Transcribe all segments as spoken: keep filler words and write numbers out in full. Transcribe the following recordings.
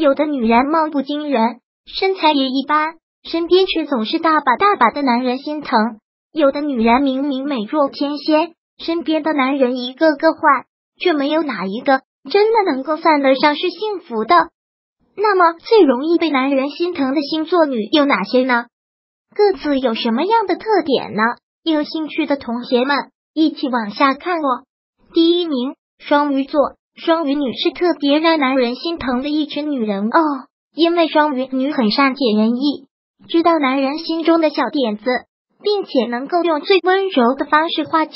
有的女人貌不惊人，身材也一般，身边却总是大把大把的男人心疼；有的女人明明美若天仙，身边的男人一个个换，却没有哪一个真的能够犯得上是幸福的。那么，最容易被男人心疼的星座女有哪些呢？各自有什么样的特点呢？有兴趣的同学们，一起往下看哦。第一名，双鱼座。双鱼女是特别让男人心疼的一群女人哦，因为双鱼女很善解人意，知道男人心中的小点子，并且能够用最温柔的方式化解，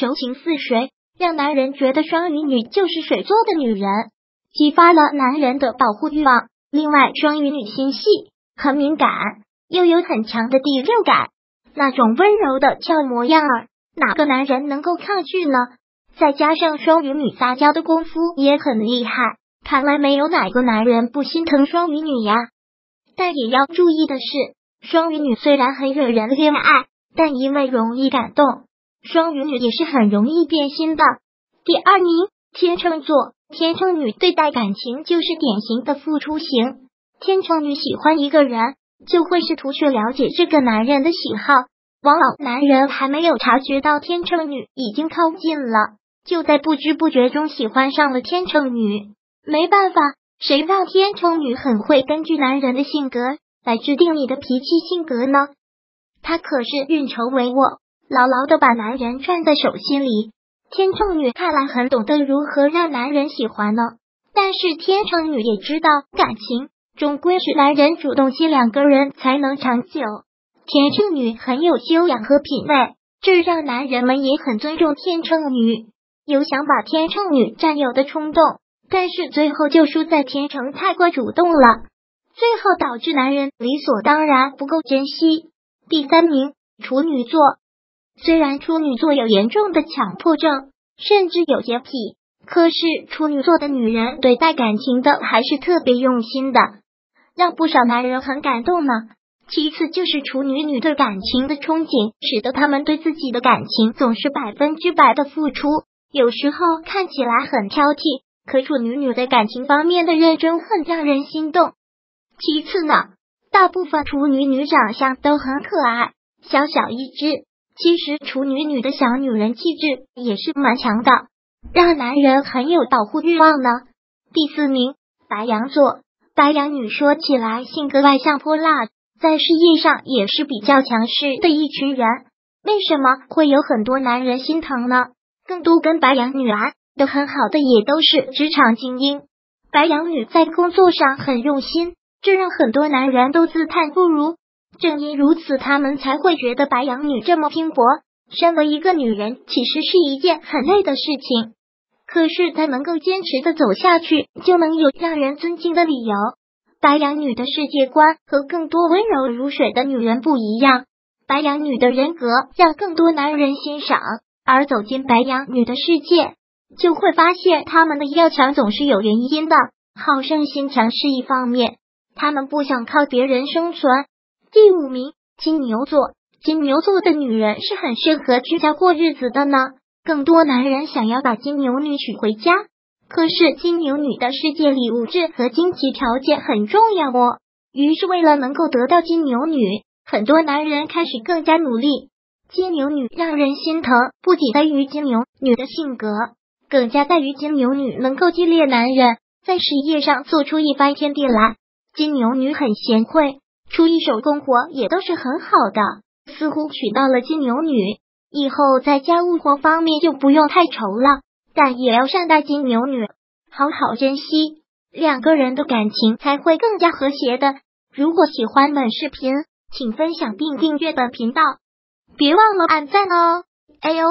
柔情似水，让男人觉得双鱼女就是水做的女人，激发了男人的保护欲望。另外，双鱼女心细，很敏感，又有很强的第六感，那种温柔的俏模样儿，哪个男人能够抗拒呢？再加上双鱼女撒娇的功夫也很厉害，看来没有哪个男人不心疼双鱼女呀。但也要注意的是，双鱼女虽然很惹人恋爱，但因为容易感动，双鱼女也是很容易变心的。第二名，天秤座。天秤女对待感情就是典型的付出型。天秤女喜欢一个人，就会试图去了解这个男人的喜好，往往男人还没有察觉到天秤女已经靠近了，就在不知不觉中喜欢上了天秤女。没办法，谁让天秤女很会根据男人的性格来制定你的脾气性格呢？她可是运筹帷幄，牢牢的把男人攥在手心里。天秤女看来很懂得如何让男人喜欢呢，但是天秤女也知道，感情终归是男人主动些，两个人才能长久。天秤女很有修养和品味，这让男人们也很尊重天秤女，有想把天秤女占有的冲动，但是最后就输在天秤太过主动了，最后导致男人理所当然不够珍惜。第三名，处女座。虽然处女座有严重的强迫症，甚至有洁癖，可是处女座的女人对待感情的还是特别用心的，让不少男人很感动呢。其次就是处女女对感情的憧憬，使得他们对自己的感情总是百分之百的付出，有时候看起来很挑剔，可处女女的感情方面的认真很让人心动。其次呢，大部分处女女长相都很可爱，小小一只，其实处女女的小女人气质也是蛮强的，让男人很有保护欲望呢。第四名，白羊座。白羊女说起来性格外向泼辣，在事业上也是比较强势的一群人，为什么会有很多男人心疼呢？更多跟白羊女啊都很好的也都是职场精英，白羊女在工作上很用心，这让很多男人都自叹不如。正因如此，他们才会觉得白羊女这么拼搏，身为一个女人其实是一件很累的事情，可是她能够坚持的走下去，就能有让人尊敬的理由。白羊女的世界观和更多温柔如水的女人不一样，白羊女的人格让更多男人欣赏，而走进白羊女的世界，就会发现他们的要强总是有原因的。好胜心强是一方面，他们不想靠别人生存。第五名，金牛座。金牛座的女人是很适合居家过日子的呢，更多男人想要把金牛女娶回家，可是金牛女的世界里物质和经济条件很重要哦，于是为了能够得到金牛女，很多男人开始更加努力。金牛女让人心疼，不仅在于金牛女的性格，更加在于金牛女能够激励男人在事业上做出一番天地来。金牛女很贤惠，出一手工活也都是很好的，似乎娶到了金牛女，以后在家务活方面就不用太愁了，但也要善待金牛女，好好珍惜，两个人的感情才会更加和谐的。如果喜欢本视频，请分享并订阅本频道。别忘了按赞哦！哎呦！